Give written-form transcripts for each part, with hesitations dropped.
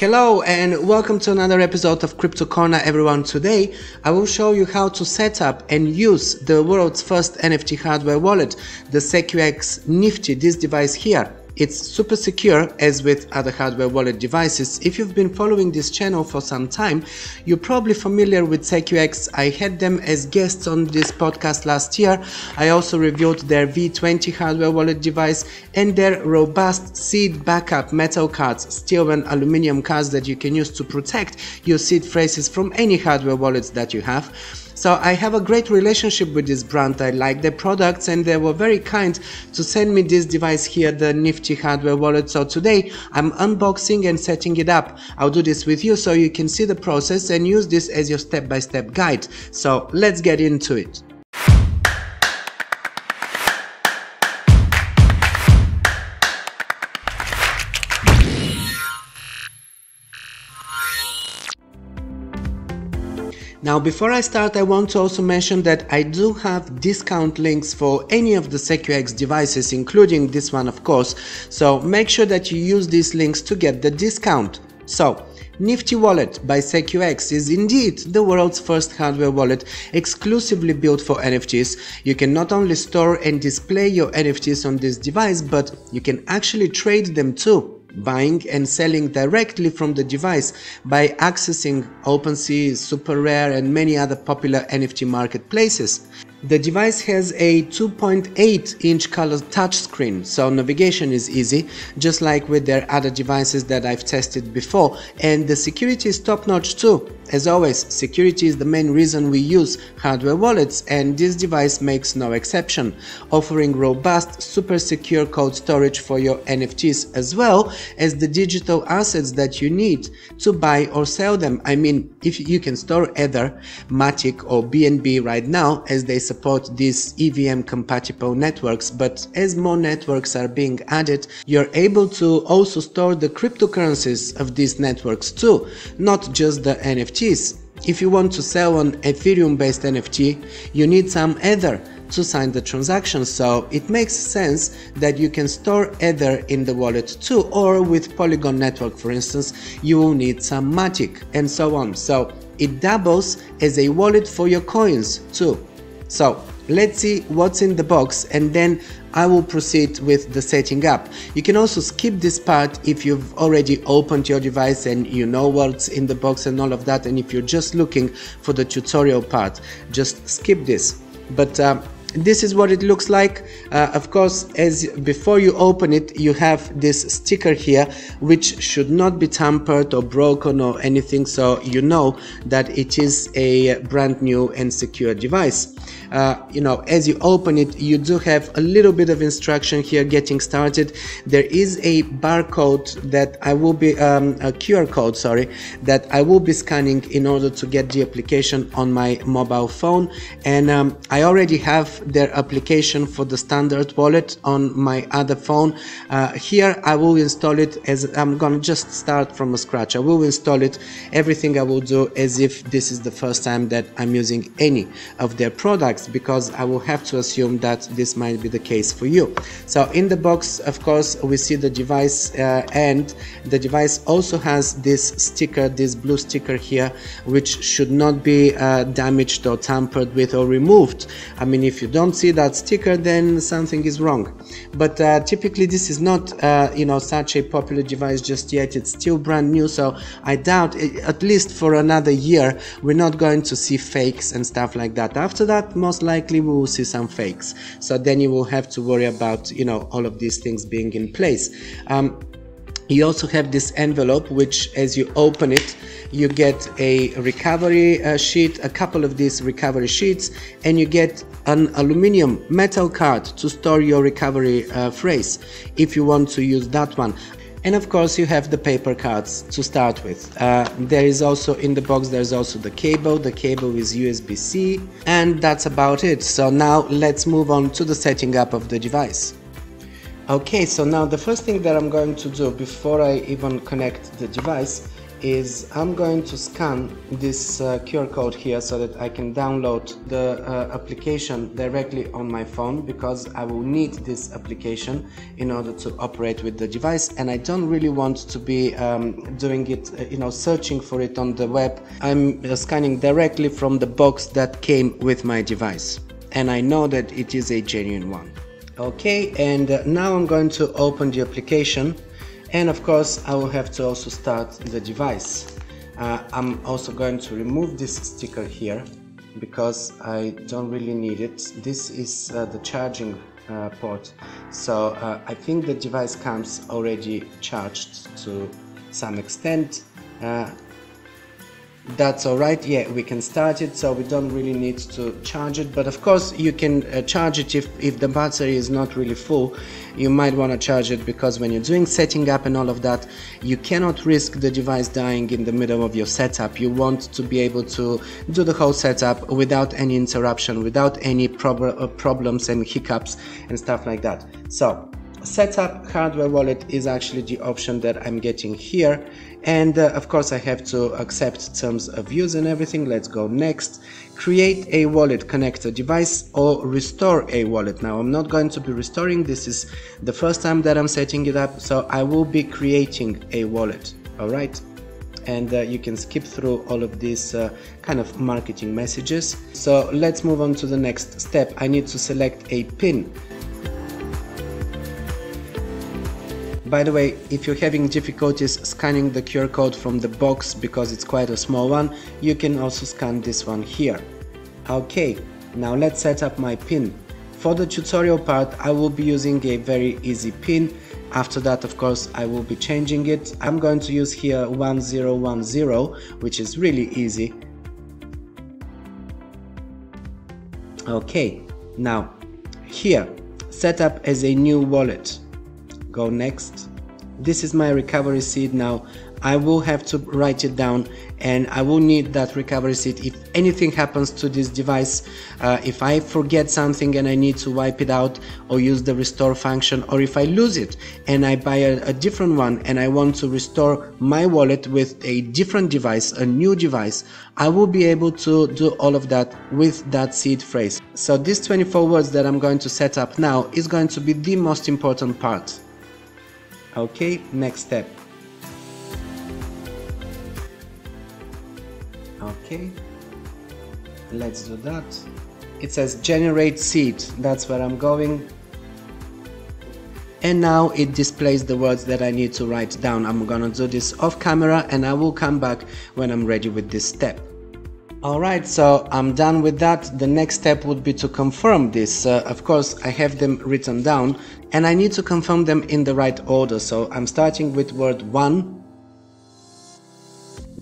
Hello and welcome to another episode of Crypto Corner, everyone. Today I will show you how to set up and use the world's first NFT hardware wallet, the SecuX Nifty, this device here. It's super secure, as with other hardware wallet devices. If you've been following this channel for some time, you're probably familiar with SecuX. I had them as guests on this podcast last year. I also reviewed their V20 hardware wallet device and their robust seed backup metal cards, steel and aluminum cards that you can use to protect your seed phrases from any hardware wallets that you have. So I have a great relationship with this brand. I like their products and they were very kind to send me this device here, the Nifty hardware wallet. So today I'm unboxing and setting it up. I'll do this with you so you can see the process and use this as your step-by-step guide. So let's get into it. Now, before I start, I want to also mention that I do have discount links for any of the SecuX devices, including this one, of course. So make sure that you use these links to get the discount. So, Nifty Wallet by SecuX is indeed the world's first hardware wallet exclusively built for NFTs. You can not only store and display your NFTs on this device, but you can actually trade them too, buying and selling directly from the device by accessing OpenSea, SuperRare and many other popular NFT marketplaces. The device has a 2.8-inch color touchscreen, so navigation is easy, just like with their other devices that I've tested before, and the security is top-notch too. As always, security is the main reason we use hardware wallets, and this device makes no exception, offering robust, super secure cold storage for your NFTs as well as the digital assets that you need to buy or sell them. I mean, if you can store Ether, Matic or BNB right now, as they support these EVM compatible networks, but as more networks are being added, you're able to also store the cryptocurrencies of these networks too, not just the NFTs. If you want to sell an Ethereum-based NFT, you need some Ether to sign the transaction, so it makes sense that you can store Ether in the wallet too, or with Polygon network, for instance, you will need some Matic and so on. So it doubles as a wallet for your coins too. So let's see what's in the box and then I will proceed with the setting up. You can also skip this part if you've already opened your device and you know what's in the box and all of that, and if you're just looking for the tutorial part, just skip this. But this is what it looks like. Of course, as before you open it, you have this sticker here, which should not be tampered or broken or anything, so you know that it is a brand new and secure device. You know, as you open it, you do have a little bit of instruction here, getting started. There is a barcode that I will be, a QR code, sorry, that I will be scanning in order to get the application on my mobile phone, and I already have their application for the standard wallet on my other phone. Here I will install it, as I'm gonna just start from scratch. I will install it, everything I will do as if this is the first time that I'm using any of their products, because I will have to assume that this might be the case for you. So in the box, of course, we see the device, and the device also has this sticker, this blue sticker here, which should not be damaged or tampered with or removed. I mean, if you don't see that sticker, then something is wrong. But typically this is not you know, such a popular device just yet. It's still brand new, so I doubt it, at least for another year, we're not going to see fakes and stuff like that. After that, most likely we will see some fakes, so then you will have to worry about, you know, all of these things being in place. You also have this envelope, which as you open it, you get a recovery sheet, a couple of these recovery sheets, and you get an aluminum metal card to store your recovery phrase if you want to use that one. And of course you have the paper cards to start with. There is also in the box, there's also the cable. The cable is USB-C, and that's about it. So now let's move on to the setting up of the device. Okay, so now the first thing that I'm going to do before I even connect the device is I'm going to scan this QR code here so that I can download the application directly on my phone, because I will need this application in order to operate with the device, and I don't really want to be doing it, searching for it on the web. I'm scanning directly from the box that came with my device, and I know that it is a genuine one. Okay, and now I'm going to open the application. And of course, I will have to also start the device. I'm also going to remove this sticker here because I don't really need it. This is the charging port. So I think the device comes already charged to some extent. That's all right. Yeah, we can start it, so we don't really need to charge it. But of course, you can charge it if the battery is not really full. You might want to charge it, because when you're doing setting up and all of that, you cannot risk the device dying in the middle of your setup. You want to be able to do the whole setup without any interruption, without any problems and hiccups and stuff like that. So setup hardware wallet is actually the option that I'm getting here, and of course I have to accept terms of use and everything. Let's go next. Create a wallet, connect a device, or restore a wallet. Now I'm not going to be restoring. This is the first time that I'm setting it up, so I will be creating a wallet. All right, and you can skip through all of these kind of marketing messages. So let's move on to the next step. I need to select a pin. By the way, if you're having difficulties scanning the QR code from the box because it's quite a small one, you can also scan this one here. Okay, now let's set up my pin. For the tutorial part, I will be using a very easy pin. After that, of course, I will be changing it. I'm going to use here 1010, which is really easy. Okay, now here, set up as a new wallet. Go next. This is my recovery seed. Now I will have to write it down, and I will need that recovery seed if anything happens to this device. If I forget something and I need to wipe it out or use the restore function, or if I lose it and I buy a different one and I want to restore my wallet with a different device, a new device, I will be able to do all of that with that seed phrase. So this 24 words that I'm going to set up now is going to be the most important part. Okay, next step. Okay, let's do that. It says generate seed. That's where I'm going. And now it displays the words that I need to write down. I'm gonna do this off camera, and I will come back when I'm ready with this step. Alright, so I'm done with that. The next step would be to confirm this. Of course, I have them written down, and I need to confirm them in the right order. So I'm starting with word 1,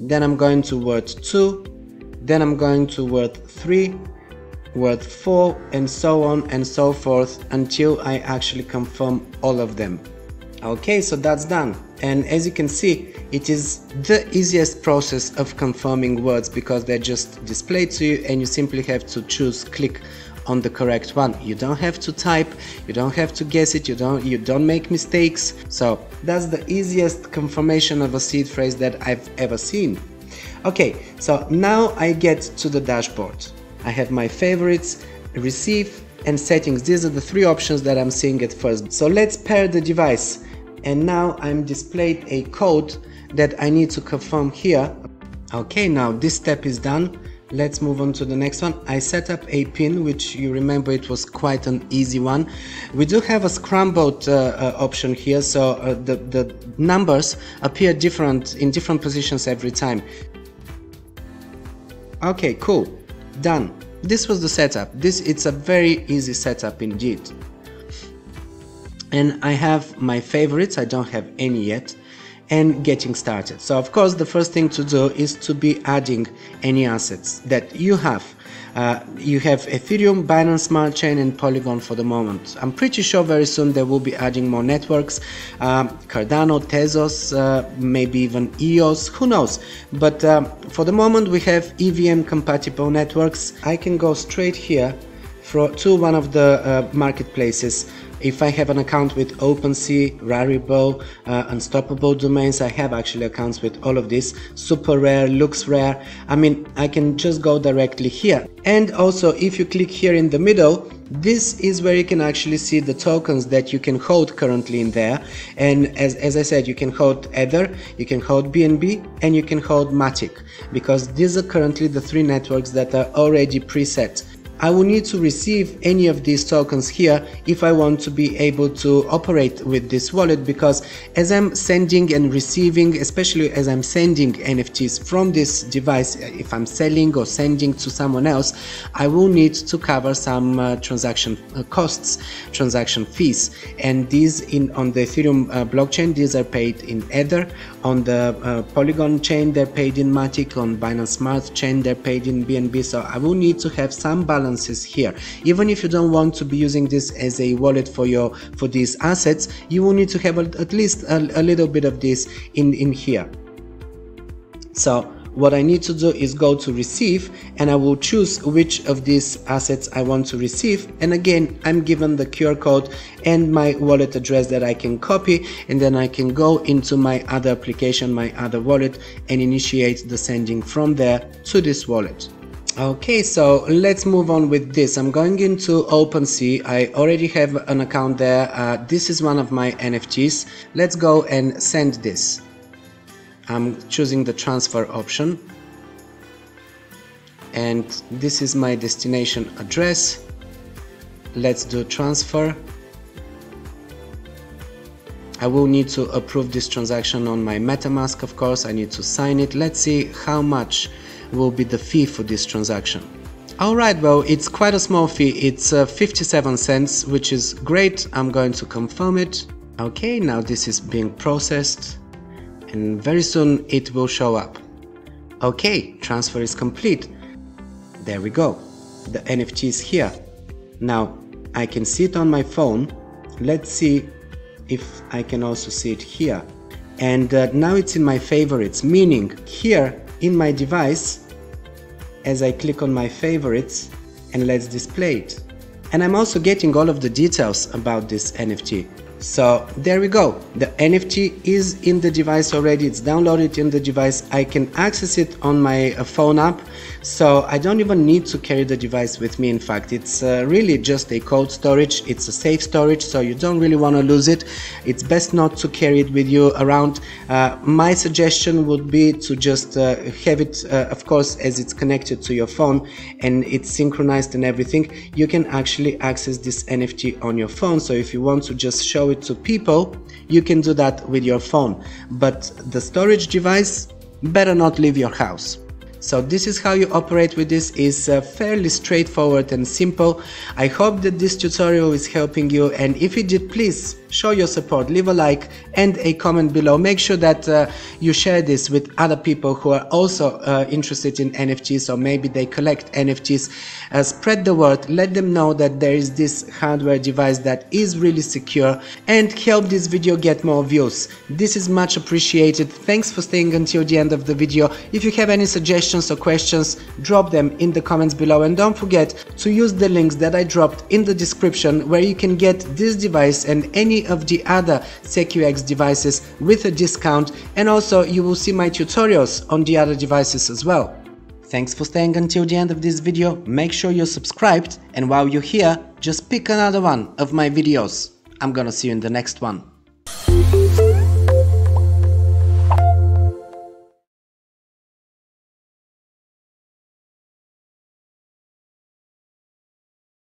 then I'm going to word 2, then I'm going to word 3, word 4, and so on and so forth until I actually confirm all of them. Okay, so that's done. And as you can see, it is the easiest process of confirming words, because they're just displayed to you and you simply have to click on the correct one. You don't have to type, you don't have to guess it, you don't make mistakes. So that's the easiest confirmation of a seed phrase that I've ever seen. Okay, so now I get to the dashboard. I have my favorites, receive, and settings. These are the three options that I'm seeing at first. So let's pair the device. And now I'm displayed a code that I need to confirm here. Okay, now this step is done. Let's move on to the next one. I set up a pin, which you remember it was quite an easy one. We do have a scrambled option here, so the numbers appear different in different positions every time. Okay, cool, done. This was the setup. It's a very easy setup indeed. And I have my favorites, I don't have any yet, and getting started. So of course the first thing to do is to be adding any assets that you have. You have Ethereum, Binance Smart Chain, and Polygon for the moment. I'm pretty sure very soon they will be adding more networks. Cardano, Tezos, maybe even EOS, who knows. But for the moment we have EVM compatible networks. I can go straight here to one of the marketplaces. If I have an account with OpenSea, Rarible, Unstoppable Domains, I have actually accounts with all of this, SuperRare, LooksRare, I mean, I can just go directly here. And also, if you click here in the middle, this is where you can actually see the tokens that you can hold currently in there. And as I said, you can hold Ether, you can hold BNB, and you can hold Matic, because these are currently the three networks that are already preset. I will need to receive any of these tokens here if I want to be able to operate with this wallet, because as I'm sending and receiving, especially as I'm sending NFTs from this device, if I'm selling or sending to someone else, I will need to cover some transaction costs, transaction fees, and these on the Ethereum blockchain, these are paid in Ether, on the Polygon chain they're paid in Matic, on Binance Smart Chain they're paid in BNB, so I will need to have some balance here. Even if you don't want to be using this as a wallet for these assets, you will need to have at least a little bit of this in here. So what I need to do is go to receive, and I will choose which of these assets I want to receive, and again I'm given the QR code and my wallet address that I can copy, and then I can go into my other application, my other wallet, and initiate the sending from there to this wallet. Okay, so let's move on with this. I'm going into OpenSea. I already have an account there. This is one of my NFTs. Let's go and send this. I'm choosing the transfer option. And this is my destination address. Let's do transfer. I will need to approve this transaction on my MetaMask, of course. I need to sign it. Let's see how much will be the fee for this transaction. Alright, well, it's quite a small fee. It's 57 cents, which is great. I'm going to confirm it. Okay, now this is being processed and very soon it will show up. Okay, transfer is complete. There we go. The NFT is here. Now I can see it on my phone. Let's see if I can also see it here. And now it's in my favorites, meaning here in my device, as I click on my favorites, and let's display it. And I'm also getting all of the details about this NFT. So there we go. The NFT is in the device already. It's downloaded in the device. I can access it on my phone app. So I don't even need to carry the device with me. In fact, it's really just a cold storage. It's a safe storage, so you don't really want to lose it. It's best not to carry it with you around. My suggestion would be to just have it, of course, as it's connected to your phone and it's synchronized and everything. You can actually access this NFT on your phone. So if you want to just show it to people, you can do that with your phone, but the storage device better not leave your house. So this is how you operate with this. It's fairly straightforward and simple. I hope that this tutorial is helping you, and if it did, please show your support, leave a like and a comment below. Make sure that you share this with other people who are also interested in NFTs, or maybe they collect NFTs. Spread the word, let them know that there is this hardware device that is really secure, and help this video get more views. This is much appreciated. Thanks for staying until the end of the video. If you have any suggestions or questions, drop them in the comments below, and don't forget to use the links that I dropped in the description, where you can get this device and any of the other SecuX devices with a discount, and also you will see my tutorials on the other devices as well. Thanks for staying until the end of this video. Make sure you're subscribed, and while you're here, just pick another one of my videos. I'm gonna see you in the next one.